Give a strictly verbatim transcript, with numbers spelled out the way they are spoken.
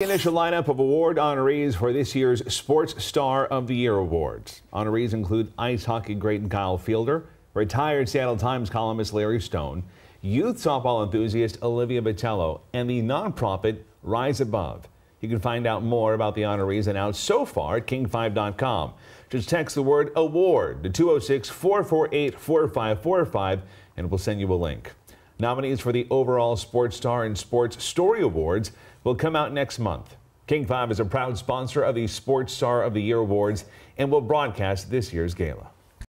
The initial lineup of award honorees for this year's Sports Star of the Year awards. Honorees include ice hockey great Guyle Fielder, retired Seattle Times columnist Larry Stone, youth softball enthusiast Olivia Vitello, and the nonprofit Rise Above. You can find out more about the honorees announced so far at king five dot com. Just text the word award to two oh six, four four eight, four five four five and we'll send you a link. Nominees for the overall Sports Star and Sports Story Awards will come out next month. King five is a proud sponsor of the Sports Star of the Year Awards and will broadcast this year's gala.